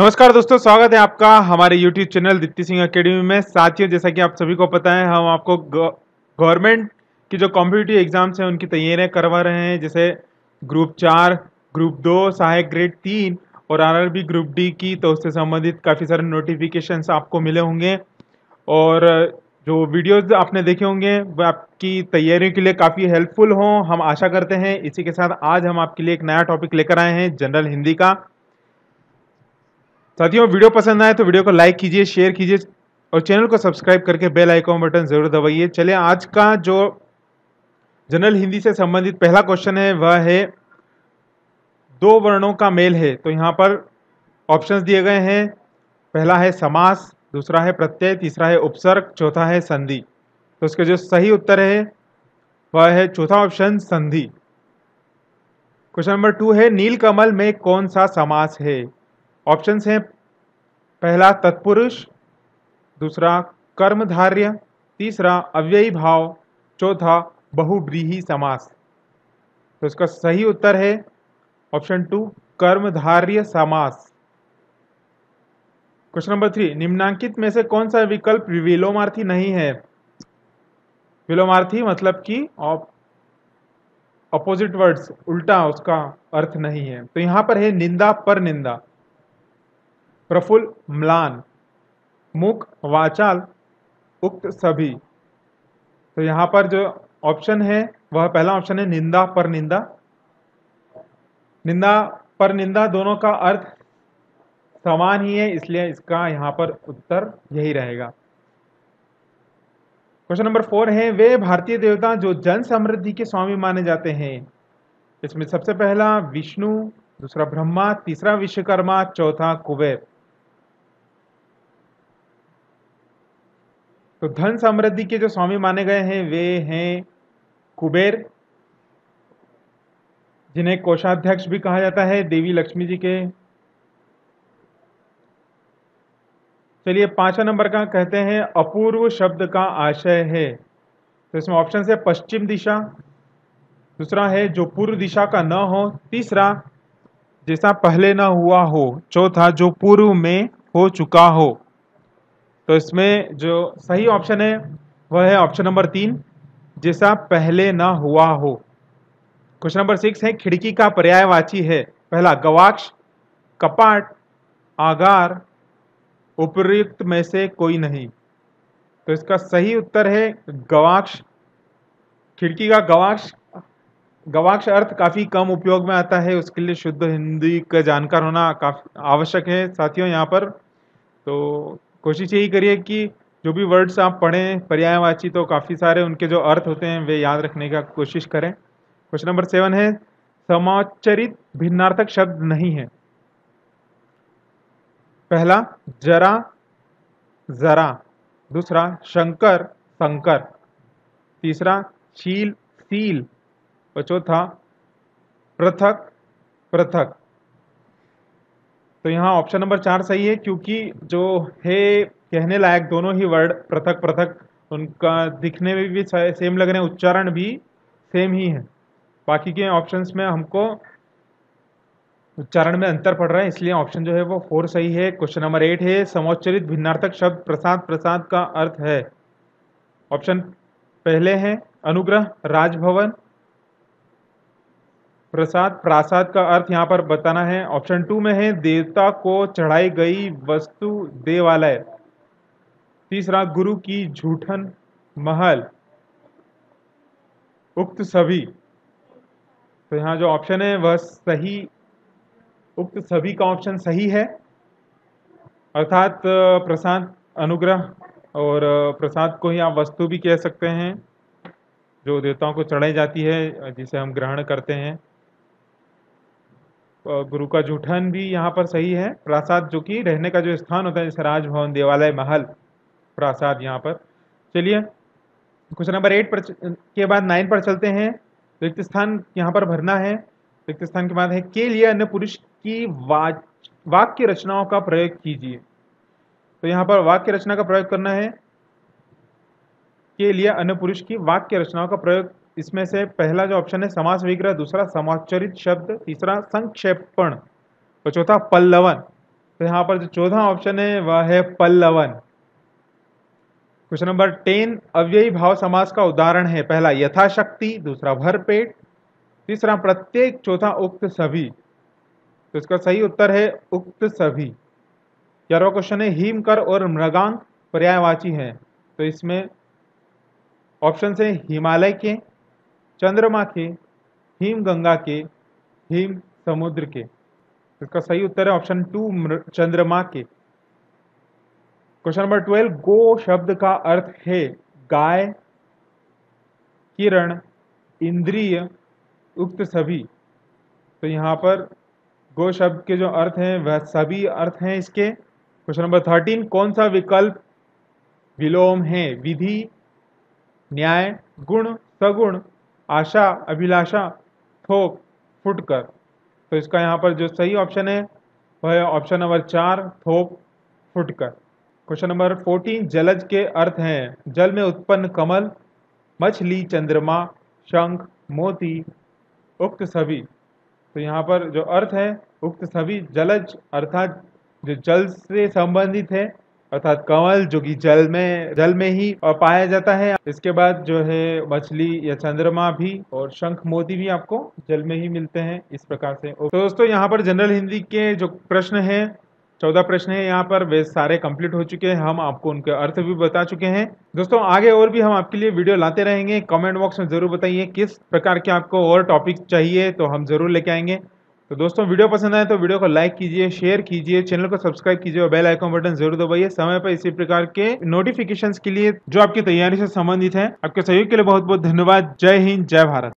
नमस्कार दोस्तों, स्वागत है आपका हमारे YouTube channel Deepti Singh academy में। साथियों, जैसा कि आप सभी को पता है, हम आपको गवर्नमेंट की जो कॉम्पिटिटिव एग्जाम्स हैं उनकी तैयारियां करवा रहे हैं, जैसे ग्रुप 4, ग्रुप 2, सहायक ग्रेड 3 और RRB ग्रुप डी की। तो उससे संबंधित काफ़ी सारे नोटिफिकेशंस आपको मिले होंगे और जो वीडियोज़ आपने देखे होंगे वह आपकी तैयारियों के लिए काफ़ी हेल्पफुल हों, हम आशा करते हैं। इसी के साथ आज हम आपके लिए एक नया टॉपिक लेकर आए हैं, जनरल हिंदी का। साथियों, वीडियो पसंद आए तो वीडियो को लाइक कीजिए, शेयर कीजिए और चैनल को सब्सक्राइब करके बेल आइकॉन बटन जरूर दबाइए। चलिए, आज का जो जनरल हिंदी से संबंधित पहला क्वेश्चन है वह है दो वर्णों का मेल है। तो यहाँ पर ऑप्शंस दिए गए हैं, पहला है समास, दूसरा है प्रत्यय, तीसरा है उपसर्ग, चौथा है संधि। तो उसका जो सही उत्तर है वह है चौथा ऑप्शन, संधि। क्वेश्चन नंबर 2 है, नीलकमल में कौन सा समास है। ऑप्शंस हैं, पहला तत्पुरुष, दूसरा कर्मधार्य, तीसरा अव्ययी भाव, चौथा बहुव्रीहि समास। तो इसका सही उत्तर है ऑप्शन 2, कर्मधार्य समास। क्वेश्चन नंबर 3, निम्नांकित में से कौन सा विकल्प विलोमार्थी नहीं है। विलोमार्थी मतलब कि अपोजिट वर्ड्स, उल्टा उसका अर्थ नहीं है। तो यहाँ पर है निंदा, पर निंदा, प्रफुल्ल, म्लान, मुख, वाचाल, उक्त, सभी। तो यहाँ पर जो ऑप्शन है वह पहला ऑप्शन है निंदा, पर निंदा। निंदा, पर निंदा दोनों का अर्थ समान ही है, इसलिए इसका यहाँ पर उत्तर यही रहेगा। क्वेश्चन नंबर 4 है, वे भारतीय देवता जो जन समृद्धि के स्वामी माने जाते हैं। इसमें सबसे पहला विष्णु, दूसरा ब्रह्मा, तीसरा विश्वकर्मा, चौथा कुबेर। तो धन समृद्धि के जो स्वामी माने गए हैं वे हैं कुबेर, जिन्हें कोषाध्यक्ष भी कहा जाता है, देवी लक्ष्मी जी के। चलिए, 5वां नंबर का कहते हैं, अपूर्व शब्द का आशय है। तो इसमें ऑप्शन है पश्चिम दिशा, दूसरा है जो पूर्व दिशा का न हो, तीसरा जैसा पहले ना हुआ हो, चौथा जो पूर्व में हो चुका हो। तो इसमें जो सही ऑप्शन है वह है ऑप्शन नंबर 3, जैसा पहले ना हुआ हो। क्वेश्चन नंबर 6 है, खिड़की का पर्यायवाची है। पहला गवाक्ष, कपाट, आगार, उपर्युक्त में से कोई नहीं। तो इसका सही उत्तर है गवाक्ष। खिड़की का गवाक्ष, गवाक्ष अर्थ काफ़ी कम उपयोग में आता है, उसके लिए शुद्ध हिंदी का जानकार होना काफ़ी आवश्यक है साथियों। यहाँ पर तो कोशिश यही करिए कि जो भी वर्ड्स आप पढ़ें पर्यायवाची, तो काफ़ी सारे उनके जो अर्थ होते हैं वे याद रखने का कोशिश करें। क्वेश्चन नंबर 7 है, समाचरित भिन्नार्थक शब्द नहीं है। पहला जरा, जरा, दूसरा शंकर, शंकर, तीसरा शील, सील और चौथा पृथक, पृथक। तो यहाँ ऑप्शन नंबर 4 सही है, क्योंकि जो है कहने लायक दोनों ही वर्ड पृथक पृथक, उनका दिखने में भी सेम लग रहे हैं, उच्चारण भी सेम ही है। बाकी के ऑप्शंस में हमको उच्चारण में अंतर पड़ रहा है, इसलिए ऑप्शन जो है वो 4 सही है। क्वेश्चन नंबर 8 है, समोच्चरित भिन्नार्थक शब्द प्रसाद, प्रसाद का अर्थ है। ऑप्शन पहले हैं अनुग्रह, राजभवन, प्रसाद, प्रासाद का अर्थ यहाँ पर बताना है। ऑप्शन 2 में है देवता को चढ़ाई गई वस्तु, देवालय, तीसरा गुरु की जूठन, महल, उक्त, सभी। तो यहाँ जो ऑप्शन है वह सही, उक्त सभी का ऑप्शन सही है, अर्थात प्रसाद, अनुग्रह और प्रसाद को ही आप वस्तु भी कह सकते हैं जो देवताओं को चढ़ाई जाती है, जिसे हम ग्रहण करते हैं। गुरु का जूठन भी यहाँ पर सही है, प्रासाद जो कि रहने का जो स्थान होता है, जैसे राजभवन, देवालय, महल, प्रासाद यहाँ पर। चलिए, क्वेश्चन नंबर 8 पर के बाद 9 पर चलते हैं। रिक्त स्थान यहाँ पर भरना है। रिक्त स्थान के बाद है के लिए अन्य पुरुष की वाक्य रचनाओं का प्रयोग कीजिए। तो यहाँ पर वाक्य रचना का प्रयोग करना है, के लिए अन्य पुरुष की वाक्य रचनाओं का प्रयोग। इसमें से पहला जो ऑप्शन है समास विग्रह, दूसरा समाचरित शब्द, तीसरा संक्षेपण और चौथा पल्लवन। तो यहाँ पर जो चौथा ऑप्शन है वह है पल्लवन। क्वेश्चन नंबर 10, अव्ययी भाव समास का उदाहरण है। पहला यथाशक्ति, दूसरा भरपेट, तीसरा प्रत्येक, चौथा उक्त सभी। तो इसका सही उत्तर है उक्त सभी। 11वां क्वेश्चन है हिमकर और मृगांक पर्यायवाची हैं। तो इसमें ऑप्शन है हिमालय के, चंद्रमा के, हिम गंगा के, हिम समुद्र के। इसका सही उत्तर है ऑप्शन 2 चंद्रमा के। क्वेश्चन नंबर 12, गो शब्द का अर्थ है गाय, किरण, इंद्रिय, उक्त सभी। तो यहाँ पर गो शब्द के जो अर्थ हैं वह सभी अर्थ हैं इसके। क्वेश्चन नंबर 13, कौन सा विकल्प विलोम है? विधि, न्याय, गुण, सगुण, आशा, अभिलाषा, थोक, फुटकर। तो इसका यहाँ पर जो सही ऑप्शन है वह है ऑप्शन नंबर 4 थोक, फुटकर। क्वेश्चन नंबर 14, जलज के अर्थ हैं जल में उत्पन्न कमल, मछली, चंद्रमा, शंख, मोती, उक्त सभी। तो यहाँ पर जो अर्थ है उक्त सभी, जलज अर्थात जो जल से संबंधित है, अर्थात कमल जो कि जल में ही पाया जाता है। इसके बाद जो है मछली या चंद्रमा भी और शंख मोती भी आपको जल में ही मिलते हैं इस प्रकार से। तो दोस्तों यहाँ पर जनरल हिंदी के जो प्रश्न हैं 14 प्रश्न हैं यहाँ पर, वे सारे कंप्लीट हो चुके हैं। हम आपको उनके अर्थ भी बता चुके हैं। दोस्तों आगे और भी हम आपके लिए वीडियो लाते रहेंगे। कमेंट बॉक्स में जरूर बताइए किस प्रकार के आपको और टॉपिक चाहिए, तो हम जरूर लेके आएंगे। तो दोस्तों वीडियो पसंद आए तो वीडियो को लाइक कीजिए, शेयर कीजिए, चैनल को सब्सक्राइब कीजिए और बेल आइकन बटन जरूर दबाइए समय पर इसी प्रकार के नोटिफिकेशंस के लिए जो आपकी तैयारी से संबंधित है। आपके सहयोग के लिए बहुत बहुत धन्यवाद। जय हिंद, जय भारत।